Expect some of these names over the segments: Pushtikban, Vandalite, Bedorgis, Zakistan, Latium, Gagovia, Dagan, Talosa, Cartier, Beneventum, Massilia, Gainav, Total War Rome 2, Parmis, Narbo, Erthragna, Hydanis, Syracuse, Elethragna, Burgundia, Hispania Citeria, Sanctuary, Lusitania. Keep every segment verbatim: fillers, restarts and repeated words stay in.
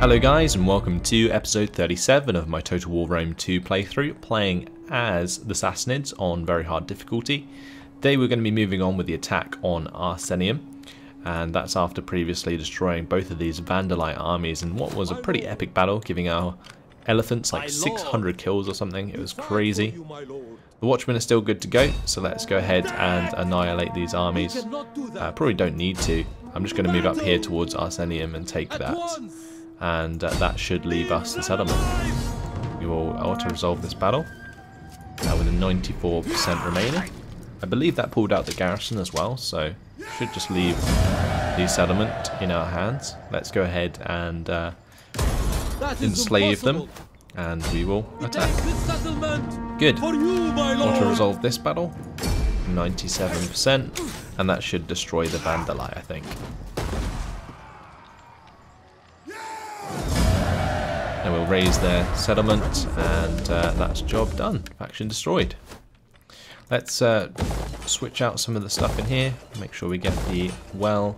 Hello guys and welcome to episode thirty-seven of my Total War Rome two playthrough, playing as the Sassanids on very hard difficulty. Today we're going to be moving on with the attack on Arsenium, and that's after previously destroying both of these Vandalite armies in what was a pretty epic battle, giving our elephants like six hundred kills or something. It was crazy. The Watchmen are still good to go, so let's go ahead and annihilate these armies. Uh, probably don't need to. I'm just going to move up here towards Arsenium and take that, and uh, that should leave us the settlement. We will auto-resolve this battle uh, with a ninety-four percent remaining. I believe that pulled out the garrison as well, so should just leave the settlement in our hands. Let's go ahead and uh, enslave them, and we will attack. Good. Auto-resolve this battle, ninety-seven percent, and that should destroy the Vandalite, I think. And we'll raise their settlement, and uh, that's job done. Faction destroyed. Let's uh, switch out some of the stuff in here, make sure we get the well,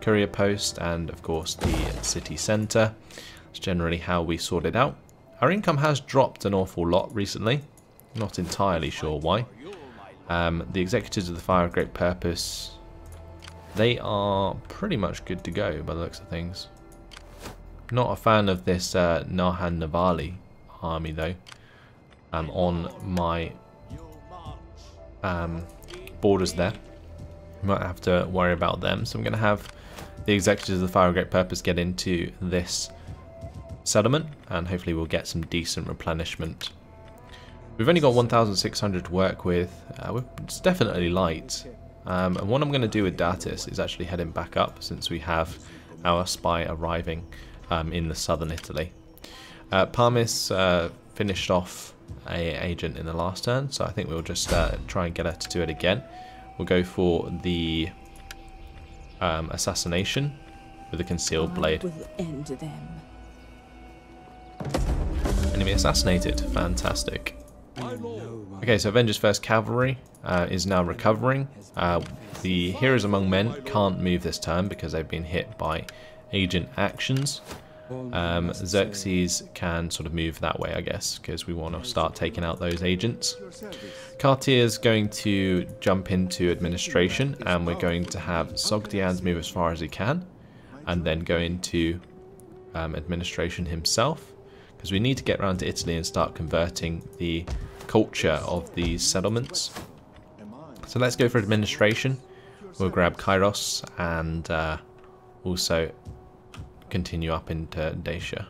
courier post, and of course the city centre. That's generally how we sort it out. Our income has dropped an awful lot recently, not entirely sure why. Um, the executives of the Fire of Great Purpose, they are pretty much good to go by the looks of things. Not a fan of this uh, Nahan-Navali army though. Um, on my Um, borders there. You might have to worry about them. So I'm going to have the executives of the Fire of Great Purpose get into this settlement, and hopefully we'll get some decent replenishment. We've only got one thousand six hundred to work with. Uh, it's definitely light. Um, and what I'm going to do with Datis is actually head him back up, since we have our spy arriving um, in the southern Italy. Uh, Parmis uh, finished off a agent in the last turn, so I think we'll just uh, try and get her to do it again. We'll go for the um, assassination with a concealed blade. Will end them. Enemy assassinated. Fantastic. Okay, so Avengers First Cavalry uh, is now recovering. Uh, the Heroes Among Men can't move this turn because they've been hit by agent actions. Um, Xerxes can sort of move that way, I guess, because we want to start taking out those agents. Cartier is going to jump into administration, and we're going to have Sogdian move as far as he can, and then go into um, administration himself, because we need to get around to Italy and start converting the culture of these settlements. So let's go for administration. We'll grab Kairos and uh, also continue up into Dacia.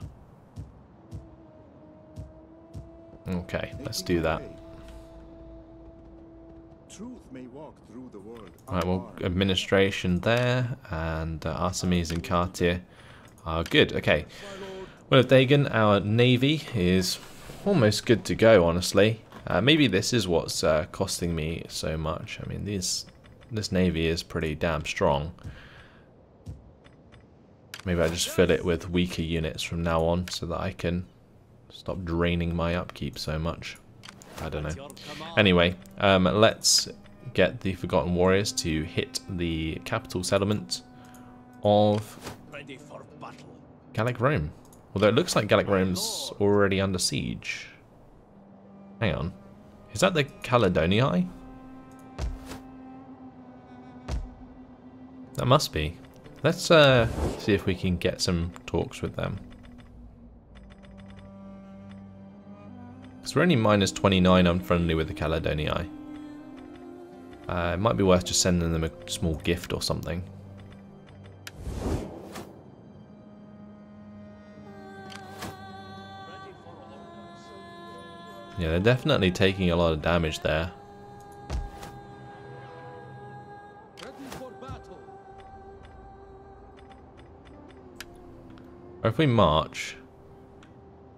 Okay, let's do that. Alright, well, administration there, and uh, Arsames and Cartier are good. Okay, well, Dagan, our navy is almost good to go, honestly. Uh, maybe this is what's uh, costing me so much. I mean, these, this navy is pretty damn strong. Maybe I just fill it with weaker units from now on so that I can stop draining my upkeep so much. I don't know. Anyway, um, let's get the Forgotten Warriors to hit the capital settlement of Gallic Rome. Although it looks like Gallic Rome's already under siege. Hang on. Is that the Caledonii? That must be. Let's uh, see if we can get some talks with them. Because we're only minus twenty-nine unfriendly with the Caledonii. Uh, it might be worth just sending them a small gift or something. Yeah, they're definitely taking a lot of damage there. If we march,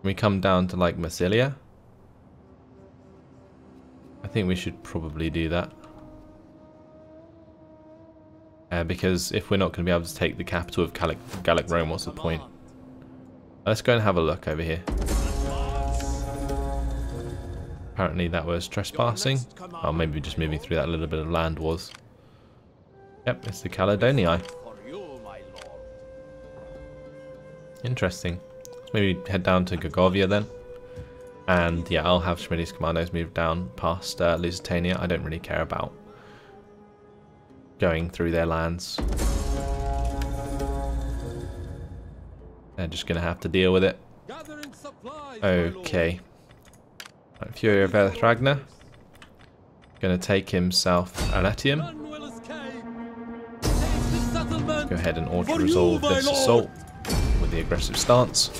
we come down to like Massilia. I think we should probably do that. Uh, because if we're not going to be able to take the capital of Gallic, Gallic Rome, what's the point? Let's go and have a look over here. Apparently that was trespassing. Or maybe just moving through that little bit of land was. Yep, it's the Caledonii. Interesting. Maybe head down to Gagovia then. And yeah, I'll have Schmidt's commandos move down past uh, Lusitania. I don't really care about going through their lands. They're just going to have to deal with it. Okay. Right, Fury of Erthragna. Going to take himself a Latium. Let's go ahead and auto-resolve this assault with the aggressive stance.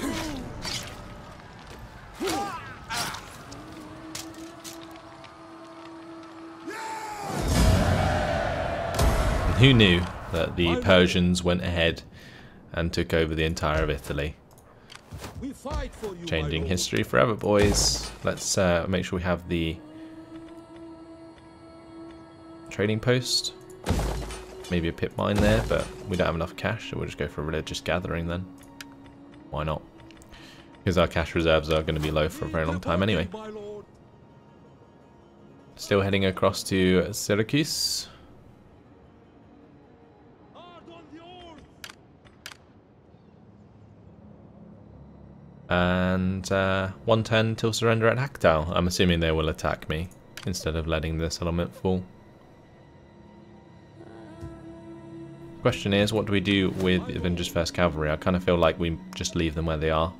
Who knew that the Persians went ahead and took over the entire of Italy? Changing history forever, boys. Let's uh, make sure we have the trading post. Maybe a pit mine there, but we don't have enough cash, so we'll just go for a religious gathering then. Why not? Because our cash reserves are going to be low for a very long time anyway. Still heading across to Syracuse. And uh, one ten till surrender at Hactal. I'm assuming they will attack me instead of letting the settlement fall. Question is, what do we do with Avengers First Cavalry? I kind of feel like we just leave them where they are.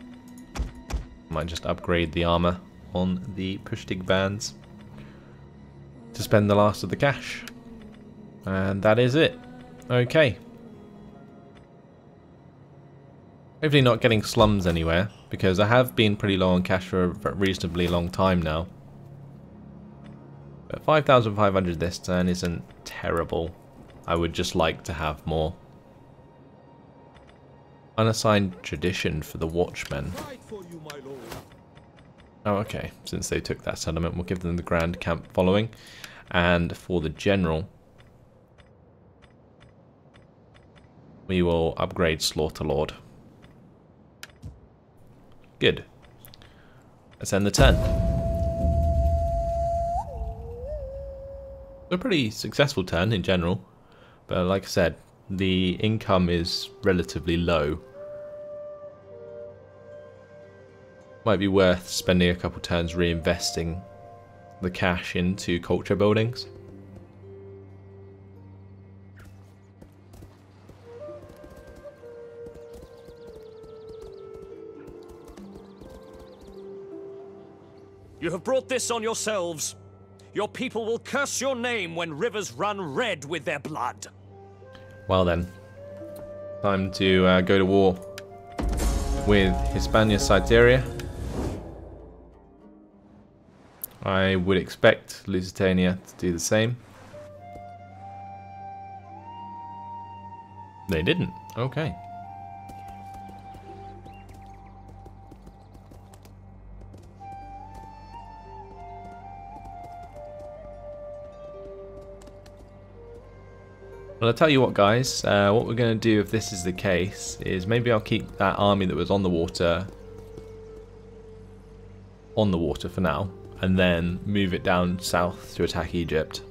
Might just upgrade the armor on the Pushtikbans to spend the last of the cash. And that is it. Okay. Hopefully not getting slums anywhere, because I have been pretty low on cash for a reasonably long time now. But five thousand five hundred this turn isn't terrible. I would just like to have more. Unassigned tradition for the Watchmen. Oh, okay. Since they took that settlement, we'll give them the Grand Camp following. And for the General, we will upgrade Slaughterlord. Good. Let's end the turn. A pretty successful turn in general, but like I said, the income is relatively low. Might be worth spending a couple turns reinvesting the cash into culture buildings. You have brought this on yourselves. Your people will curse your name when rivers run red with their blood. Well then, time to uh, go to war with Hispania Citeria. I would expect Lusitania to do the same. They didn't. Okay. Well, I'll tell you what, guys, uh, what we're going to do if this is the case is maybe I'll keep that army that was on the water on the water for now, and then move it down south to attack Egypt.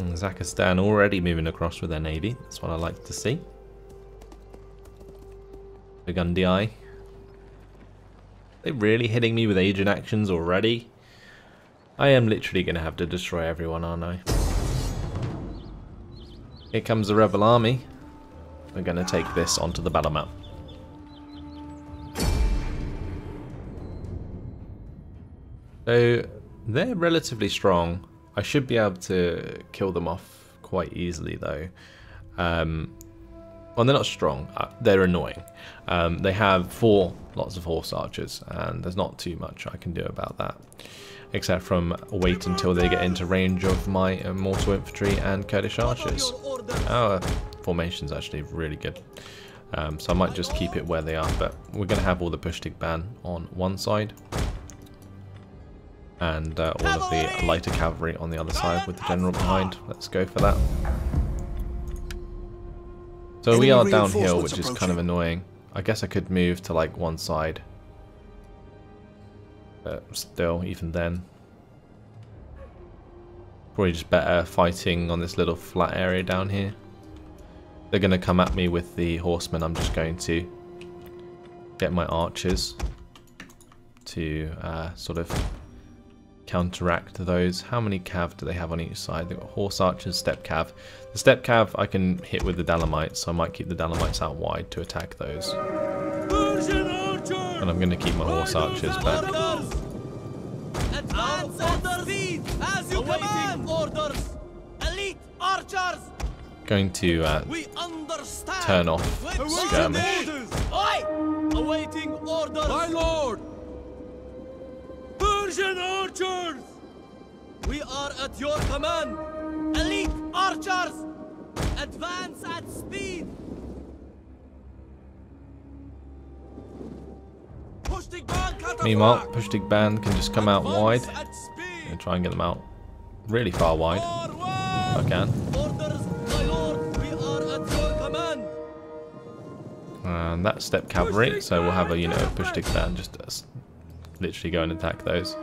And Zakistan already moving across with their navy. That's what I like to see. Burgundy. They're really hitting me with agent actions already. I am literally going to have to destroy everyone, aren't I? Here comes the rebel army. We're going to take this onto the battle map. So they're relatively strong. I should be able to kill them off quite easily, though. Um, Well, they're not strong. Uh, they're annoying. Um, they have four lots of horse archers, and there's not too much I can do about that, except from wait until they get into range of my uh, mortal infantry and Kurdish archers. Our formation's actually really good, um, so I might just keep it where they are. But we're going to have all the Pushtikban on one side, and uh, all of the lighter cavalry on the other side with the general behind. Let's go for that. So we are downhill, which is kind of annoying. I guess I could move to like one side. But still, even then. probably just better fighting on this little flat area down here. They're going to come at me with the horsemen. I'm just going to get my archers to uh, sort of counteract those. How many cav do they have on each side? They've got horse archers, step cav. The step cav I can hit with the Dalamites, so I might keep the Dalamites out wide to attack those. And I'm going to keep my horse archers back. Going to uh, turn off skirmish. Awaiting orders. My lord. Persian archers. We are at your command. Elite archers. Advance at speed. Meanwhile, Pushtikban can just come out wide. I'm going to try and get them out really far wide. If I can. And that's step cavalry, so we'll have a unit of Pushtikban just to literally go and attack those.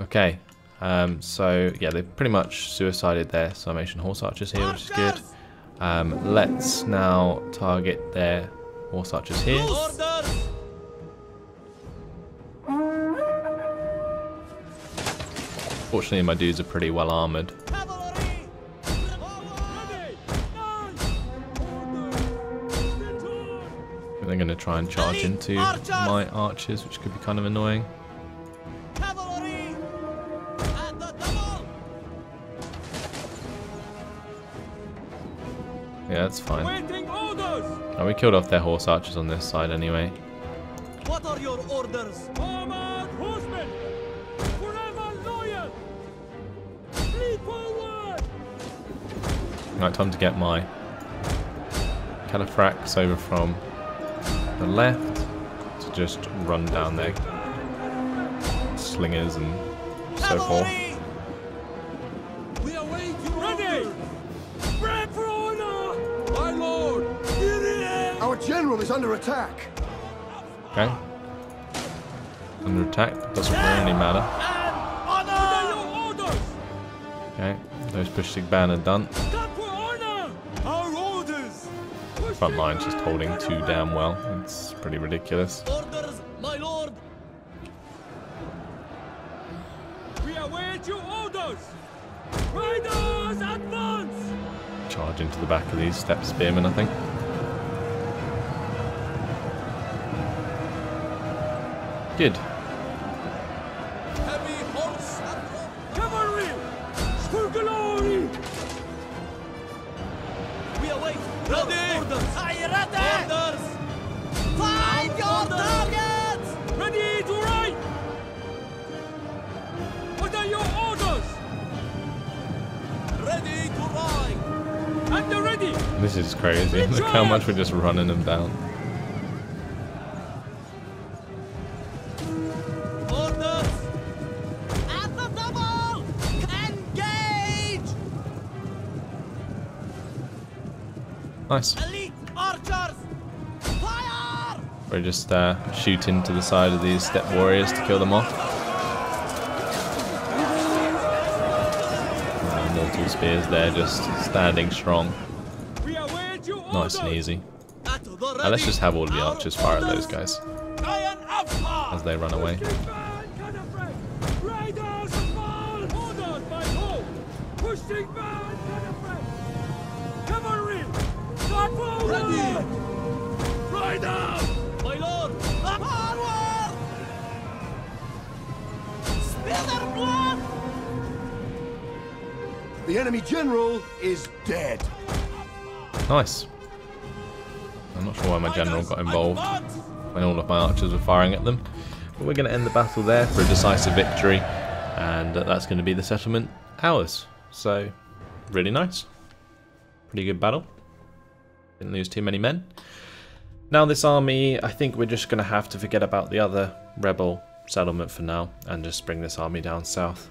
Okay, um, so yeah, they've pretty much suicided their Sarmatian horse archers here, which is good. Um, let's now target their horse archers here. Fortunately, my dudes are pretty well armoured. They're going to try and charge into my archers, which could be kind of annoying. Yeah, that's fine. Oh, we killed off their horse archers on this side anyway. What are your orders? Right, time to get my califrax over from the left to just run down their slingers and so forth. Our general is under attack. Okay, under attack doesn't really matter. Okay, those Pushtikban are done. Front line's just holding too damn well. It's pretty ridiculous. Orders, my lord. We await your orders. Riders, advance. Charge into the back of these step spearmen, I think. Good. Heavy horse and cavalry for glory. We await ready. Orders! Find your targets! Ready to ride! What are your orders? Ready to ride! And ready! This is crazy. Look how much we're just running them down. Orders! At the double! Engage! Nice. We're just uh, shooting to the side of these step warriors to kill them off. Uh, mortal spears there, just standing strong. Nice and easy. Now let's just have all the archers fire at those guys as they run away. My lord, onward! Spill their blood! The enemy general is dead. Nice. I'm not sure why my general got involved when all of my archers were firing at them. But we're going to end the battle there for a decisive victory. And that's going to be the settlement ours. So, really nice. Pretty good battle. Didn't lose too many men. Now this army, I think we're just going to have to forget about the other rebel settlement for now and just bring this army down south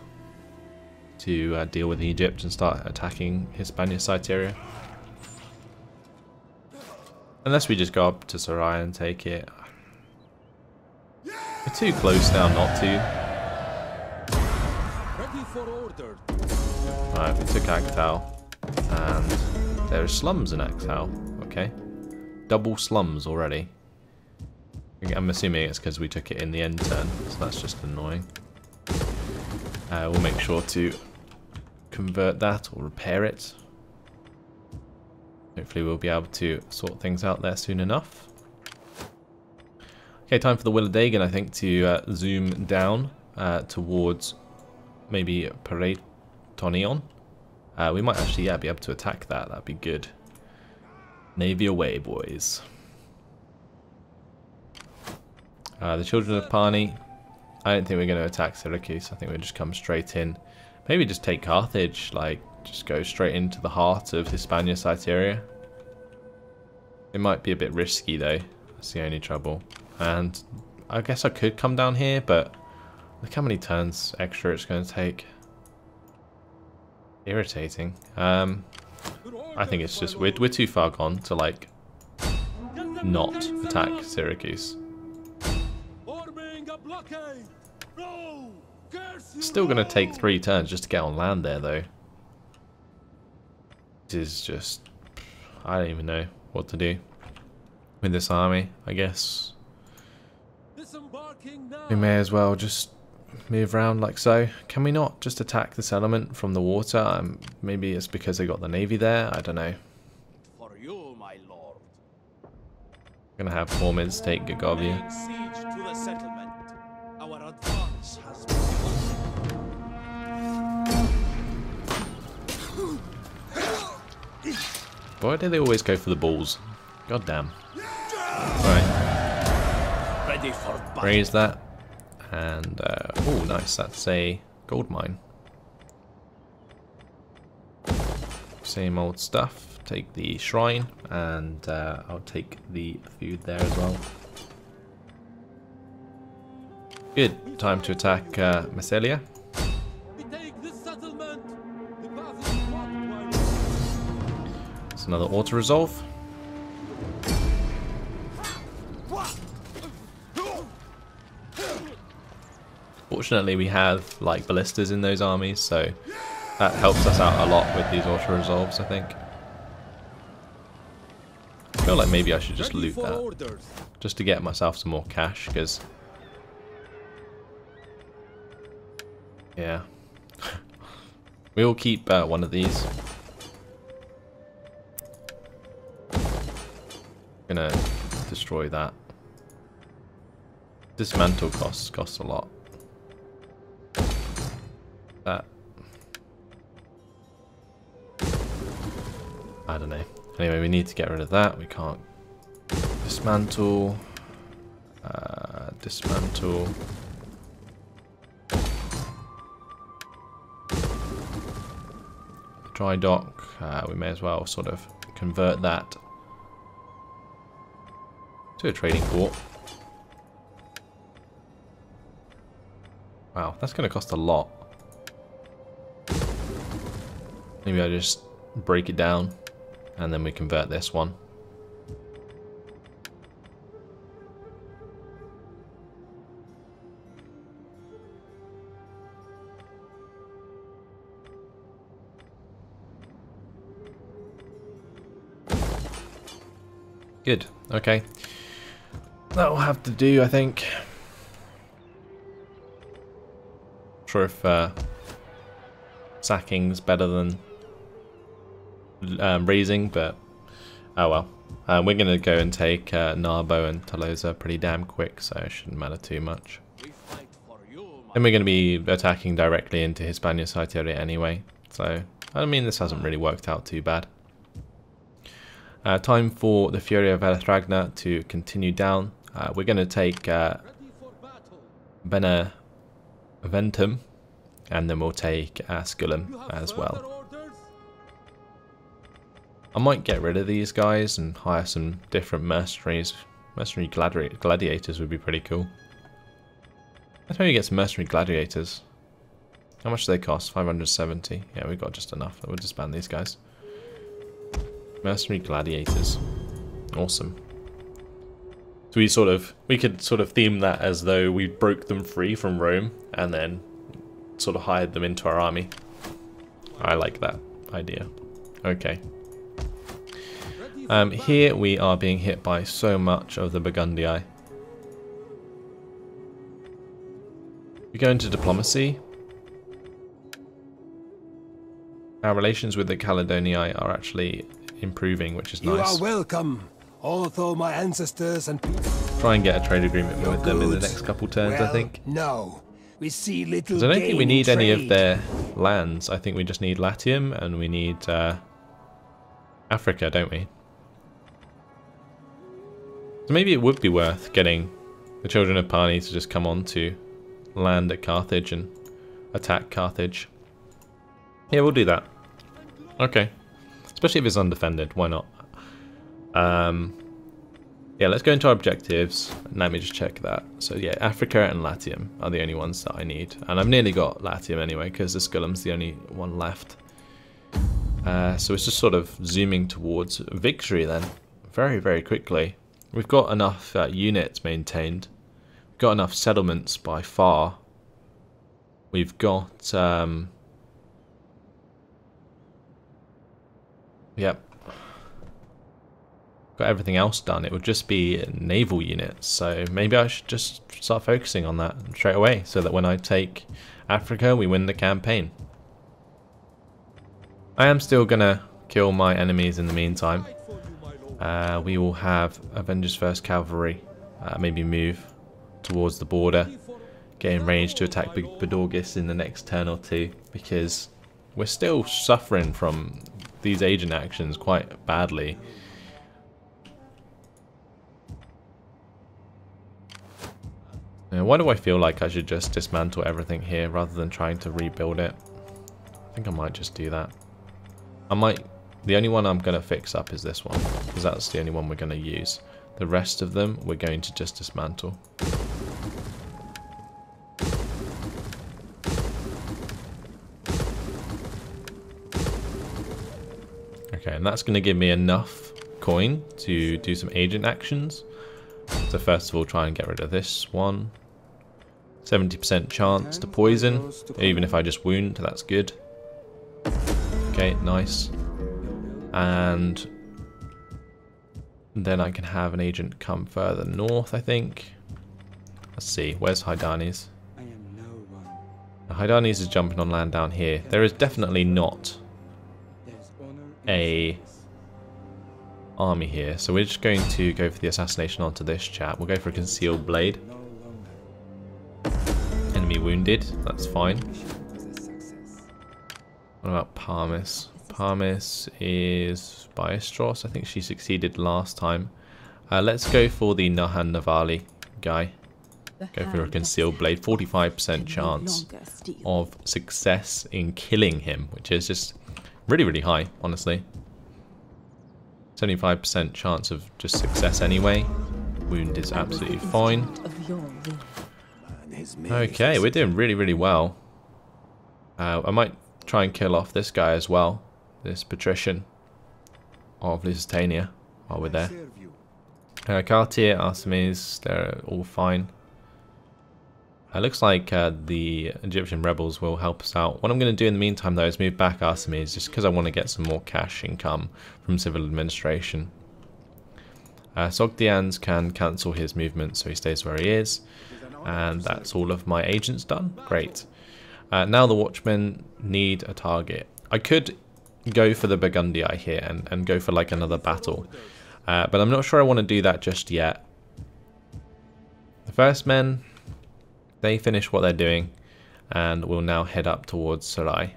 to uh, deal with Egypt and start attacking Hispania Citeria. Unless we just go up to Sarai and take it. We're too close now not to. Ready for order. Alright, we took Axel, and there are slums in Axel. Okay. Double slums already. I'm assuming it's because we took it in the end turn, so that's just annoying. Uh, we'll make sure to convert that or repair it. Hopefully we'll be able to sort things out there soon enough. Okay, time for the Will of Dagan, I think, to uh, zoom down uh, towards maybe Paretonion. Uh, we might actually yeah, be able to attack that, that'd be good. Navy away, boys. Uh, the children of Parni, I don't think we're going to attack Syracuse, I think we'll just come straight in. Maybe just take Carthage, like, just go straight into the heart of Hispania Citeria. It might be a bit risky though, that's the only trouble. And I guess I could come down here, but look how many turns extra it's going to take. Irritating. Um, I think it's just, we're, we're too far gone to like, not attack Syracuse. Still going to take three turns just to get on land there though. This is just, I don't even know what to do with this army, I guess. We may as well just move around like so. Can we not just attack this element from the water? Um, maybe it's because they got the navy there, I don't know. For you, my lord. We're going to have Hormids take Gagovia. Why do they always go for the balls? God damn. Right. Ready for raise that. And, uh, oh, nice. That's a gold mine. Same old stuff. Take the shrine, and uh, I'll take the food there as well. Good. Time to attack uh, Massilia. Another auto resolve. Fortunately, we have like ballistas in those armies, so that helps us out a lot with these auto resolves. I think. I feel like maybe I should just loot that, just to get myself some more cash, because yeah, we will keep uh, one of these. Gonna destroy that. Dismantle costs costs a lot. That I don't know. Anyway, we need to get rid of that. We can't dismantle. Uh, dismantle. Dry dock. Uh, we may as well sort of convert that to a trading port. Wow, that's going to cost a lot. Maybe I just break it down and then we convert this one. Good, okay. That'll have to do, I think. Not sure if uh, sacking's better than um, raising, but oh well. Uh, we're gonna go and take uh, Narbo and Talosa pretty damn quick, so it shouldn't matter too much. Then we're gonna be attacking directly into Hispania Citeria anyway, so I mean this hasn't really worked out too bad. Uh, time for the Fury of Elethragna to continue down. Uh, we're going to take uh, Beneventum, and then we'll take Asculum as well. I might get rid of these guys and hire some different mercenaries. Mercenary gladi gladiators would be pretty cool. Let's maybe get some mercenary gladiators. How much do they cost? five hundred seventy. Yeah, we've got just enough. We'll disband these guys. Mercenary gladiators, awesome. So we sort of we could sort of theme that as though we broke them free from Rome and then sort of hired them into our army. I like that idea. Okay. Um, here we are being hit by so much of the Burgundii. We go into diplomacy. Our relations with the Caledonii are actually improving, which is nice. You are welcome, although my ancestors and people... Try and get a trade agreement Your with them in the next couple turns, well, I think. No, we see little. I don't think we need trade. any of their lands. I think we just need Latium and we need uh, Africa, don't we? So maybe it would be worth getting the children of Parni to just come on to land at Carthage and attack Carthage. Yeah, we'll do that. Okay, especially if it's undefended. Why not? Um. Yeah, let's go into our objectives. Let me just check that. So yeah, Africa and Latium are the only ones that I need. And I've nearly got Latium anyway, because the Scullum's the only one left. Uh, so it's just sort of zooming towards victory then. Very, very quickly. We've got enough uh, units maintained. We've got enough settlements by far. We've got... Um, yep. Got everything else done. It would just be naval units, so maybe I should just start focusing on that straight away so that when I take Africa we win the campaign. I am still gonna kill my enemies in the meantime. Uh, we will have Avengers First Cavalry uh, maybe move towards the border, get in range to attack Bedorgis in the next turn or two, because we're still suffering from these agent actions quite badly. Now, why do I feel like I should just dismantle everything here rather than trying to rebuild it? I think I might just do that. I might... The only one I'm going to fix up is this one, because that's the only one we're going to use. The rest of them we're going to just dismantle. Okay, and that's going to give me enough coin to do some agent actions. So first of all, try and get rid of this one. seventy percent chance to poison, even if I just wound, that's good. Okay, nice. And then I can have an agent come further north, I think. Let's see, where's Hydanis? Now, Hydanis is jumping on land down here. There is definitely not a army here, so we're just going to go for the assassination onto this chap. We'll go for a concealed blade. Enemy wounded, that's fine. What about Parmis? Parmis is Biestros. I think she succeeded last time. Uh, let's go for the Nahan-Navali guy. Go for a concealed blade. forty-five percent chance of success in killing him, which is just really, really high, honestly. seventy-five percent chance of just success anyway. Wound is absolutely fine. Okay, we're doing really, really well. Uh, I might try and kill off this guy as well. This patrician of Lusitania while we're there. Uh, Cartier, Arsames, they're all fine. It uh, looks like uh, the Egyptian rebels will help us out. What I'm going to do in the meantime, though, is move back Arsames, just because I want to get some more cash income from civil administration. Uh, Sogdians can cancel his movement, so he stays where he is. And that's all of my agents done. Great. Uh, now the Watchmen need a target. I could go for the Burgundii here and, and go for like another battle. Uh, but I'm not sure I want to do that just yet. The First Men... They finish what they're doing, and we'll now head up towards Sarai.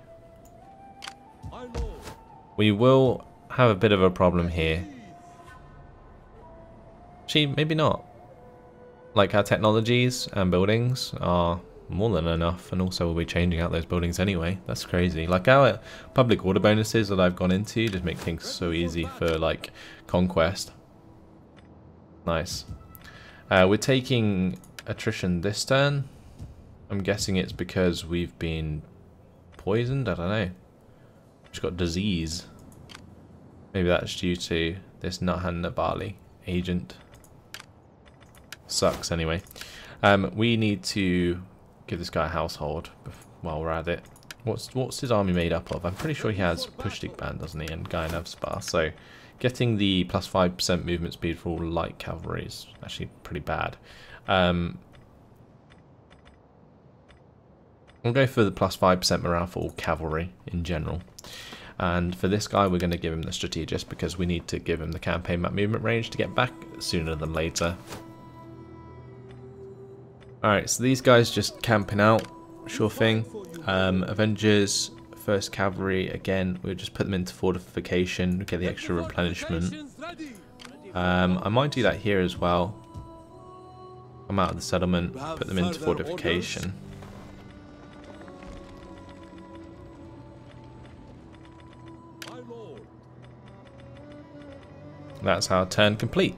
We will have a bit of a problem here. Actually, maybe not. Like, our technologies and buildings are more than enough, and also we'll be changing out those buildings anyway. That's crazy. Like, our public order bonuses that I've gone into just make things so easy for, like, conquest. Nice. Uh, we're taking attrition this turn. I'm guessing it's because we've been poisoned, I don't know. Just got disease. Maybe that's due to this Nahan-Navali agent. Sucks anyway. Um, we need to give this guy a household while we're at it. What's what's his army made up of? I'm pretty sure he has Pushtikban, doesn't he? And Gainav Spa. So getting the plus five percent movement speed for all light cavalry is actually pretty bad. Um, I'll go for the plus five percent morale for all cavalry in general. And for this guy, we're going to give him the strategist because we need to give him the campaign map movement range to get back sooner than later. Alright, so these guys just camping out, sure thing. Um, Avengers, first Cavalry, again, we'll just put them into fortification, get the extra replenishment. Um, I might do that here as well. Come out of the settlement, put them into fortification. That's our turn complete.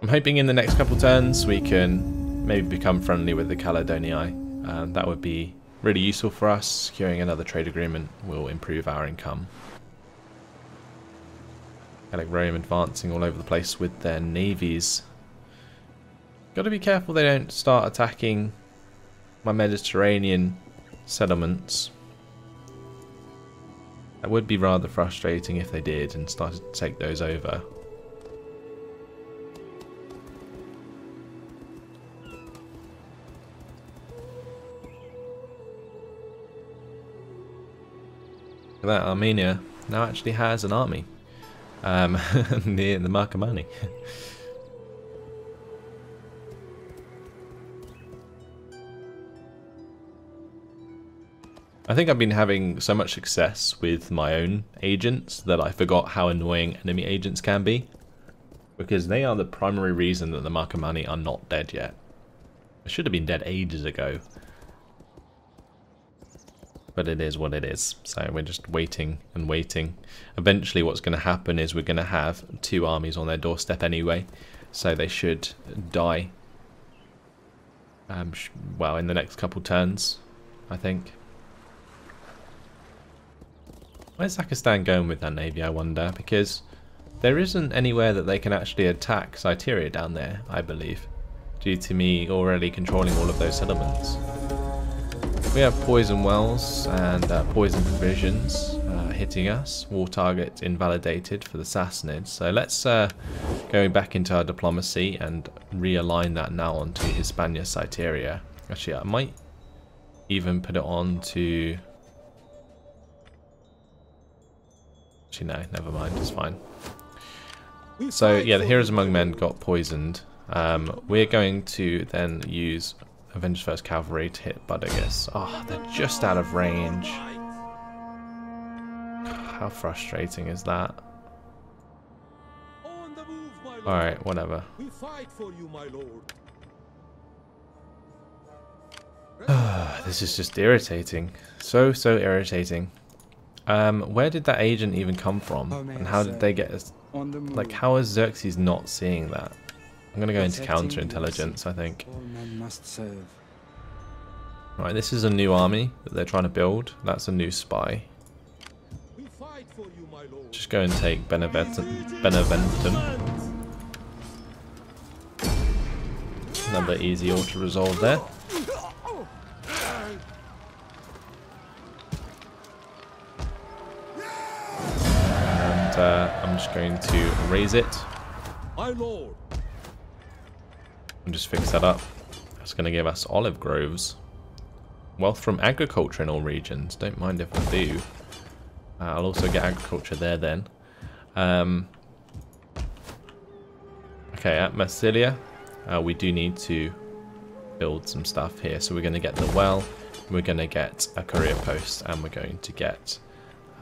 I'm hoping in the next couple turns we can maybe become friendly with the Caledonii. Um, that would be really useful for us. Securing another trade agreement will improve our income. Gallic Rome advancing all over the place with their navies. Got to be careful they don't start attacking my Mediterranean settlements. That would be rather frustrating if they did and started to take those over. Look at that, Armenia now actually has an army um, near the Marcomanni. I think I've been having so much success with my own agents that I forgot how annoying enemy agents can be, because they are the primary reason that the Marcomanni are not dead yet. They should have been dead ages ago. But it is what it is, so we're just waiting and waiting. Eventually what's going to happen is we're going to have two armies on their doorstep anyway, so they should die um, sh well in the next couple turns, I think. Where's Zakistan going with that navy, I wonder, because there isn't anywhere that they can actually attack Citeria down there, I believe, due to me already controlling all of those settlements. We have poison wells and uh, poison provisions uh, hitting us. War target invalidated for the Sassanids. So let's uh, go back into our diplomacy and realign that now onto Hispania Citeria. Actually, I might even put it on to... Actually, no, never mind. It's fine. So, yeah, the Heroes Among Men got poisoned. Um, we're going to then use... Avengers First Cavalry to hit Budagus. Oh, they're just out of range. How frustrating is that? Alright, whatever. This is just irritating. So, so irritating. Um, where did that agent even come from? And how did they get us? Like, how is Xerxes not seeing that? I'm going to go into counterintelligence, I think. Alright, this is a new army that they're trying to build. That's a new spy. Just go and take Beneventum. Beneventum. Another easy auto-resolve there. And uh, I'm just going to raise it. My lord. Just fix that up. That's going to give us olive groves. Wealth from agriculture in all regions. Don't mind if I do. Uh, I'll also get agriculture there then. Um, okay, at Massilia, uh, we do need to build some stuff here. So we're going to get the well, we're going to get a courier post, and we're going to get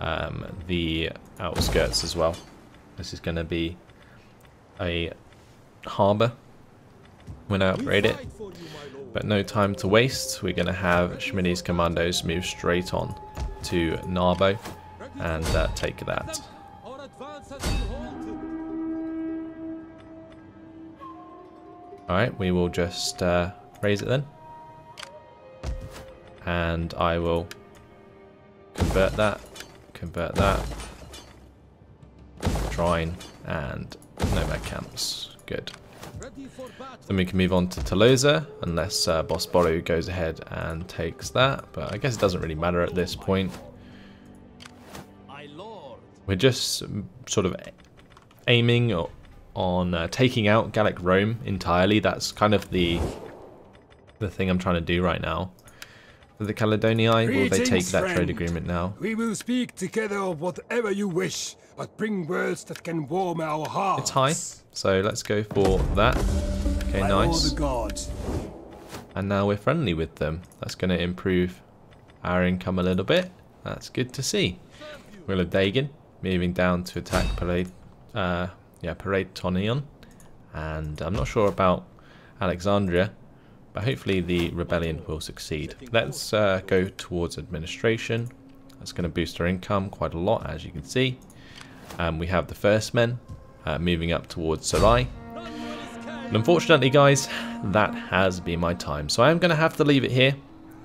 um, the outskirts as well. This is going to be a harbour when I upgrade it, but no time to waste. We're going to have Shemini's commandos move straight on to Narbo and uh, take that. Alright, we will just uh, raise it then, and I will convert that, convert that, shrine, and nomad camps. Good. Then we can move on to Talosa, unless uh, Boss Boru goes ahead and takes that. But I guess it doesn't really matter at this point. We're just sort of aiming on uh, taking out Gallic Rome entirely. That's kind of the the thing I'm trying to do right now. For the Caledonii, will they take that friend. trade agreement now? We will speak together of whatever you wish, but bring words that can warm our hearts. It's high, so let's go for that. Okay, By nice. The gods. And now we're friendly with them. That's going to improve our income a little bit. That's good to see. Will of Dagan moving down to attack Paret, uh, yeah, Paretonion, and I'm not sure about Alexandria. But hopefully the rebellion will succeed. Let's uh, go towards administration. That's going to boost our income quite a lot, as you can see. Um, we have the first men uh, moving up towards Sarai. And unfortunately, guys, that has been my time. So I am going to have to leave it here.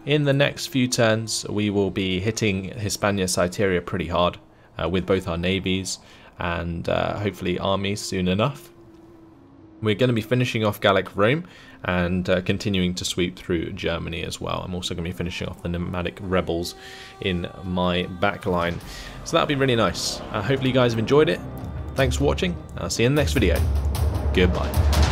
In the next few turns, we will be hitting Hispania Citeria pretty hard uh, with both our navies and uh, hopefully armies soon enough. We're going to be finishing off Gallic Rome and uh, continuing to sweep through Germany as well. I'm also going to be finishing off the nomadic rebels in my backline. So that'll be really nice. Uh, hopefully you guys have enjoyed it. Thanks for watching. I'll see you in the next video. Goodbye.